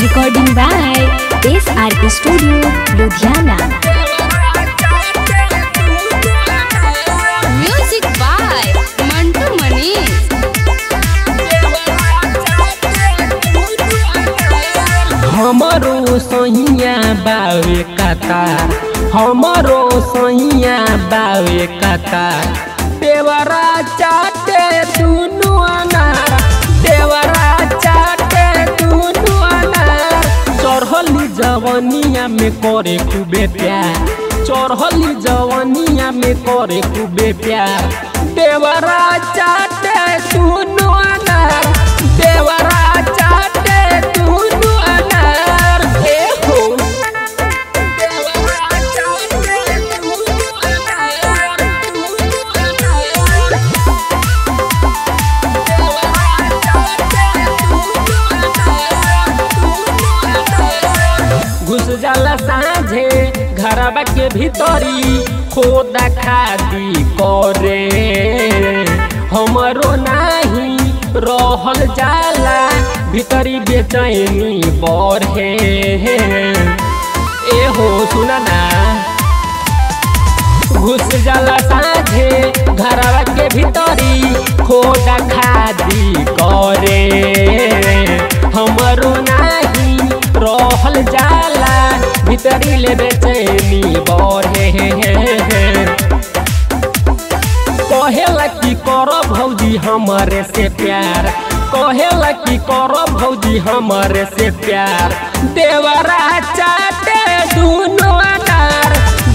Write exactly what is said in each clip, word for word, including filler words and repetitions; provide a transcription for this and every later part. Recording by Desi Art Studio, Ludhiana. हमारो सैया बावे कता, हमारो सैया बावे कता, देवरा चाटे दुनू अनार, देवरा चाटे दुनू अनार। चढ़ली जवनिया में करे खूबे प्यार, चढ़ली जवनिया में करे खूबे प्यार, देवरा चाटे दुनू अनार, देवरा चाटे दुनू अनार। साझे घरवा के भीतरी खोदा खादी करे, हमरो नहीं रहल जाला भीतरी बेचैनी बढ़े। ए हो सुनना, घुस जाला साझे घरवा के भीतरी खोदा खादी करे, हमरो नहीं रहल जाला भीतरी ले बेचैनी बढ़े। कहेला की करो भौजी हमारे से प्यार, कहेला की करो भौजी हमारे से प्यार, देवरा चाटे दुनू अनार,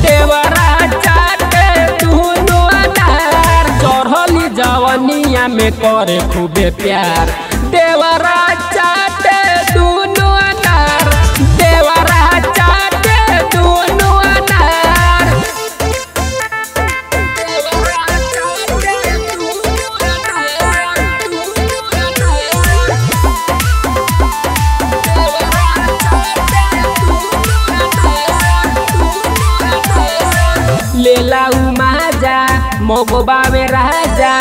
देवरा चाटे दुनू अनार। चढ़ली जवनिया में करे खूबे प्यार, देवरा चाटे दुनू अनार, देवरा चाटे दुनू अनार। लेला उमाजा मगोबा में राजा,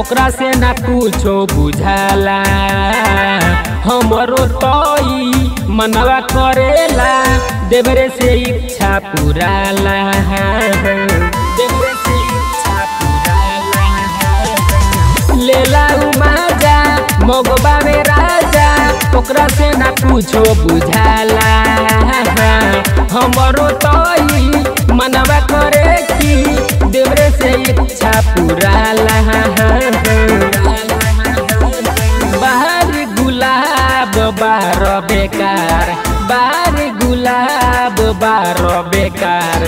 ओकरा से ना कुछो बुझाला, हमरो तोई मनवा करेला देवरे से इच्छा पुराला, देवरे से इच्छा पुराला। लेला उमाजा मगोबा में राजा, ओकरा से ना कुछो बुझाला, हमरो तोई मनवा करे की देवरे से इच्छा पुराला। बाहर गुलाब बार बेकार, बाहर गुलाब बार बेकार,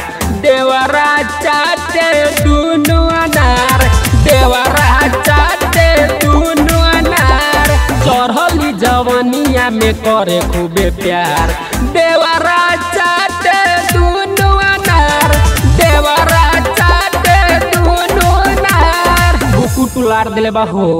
देवरा चाटे दुनू अनार, देवरा चाटे दुनू अनार। चढ़ली जवनिया में करे खूबे प्यार, देवरा चाटे दुनू अनार, देवरा चाटे दुनू अनार। बुकु टुलार दिले बा हो।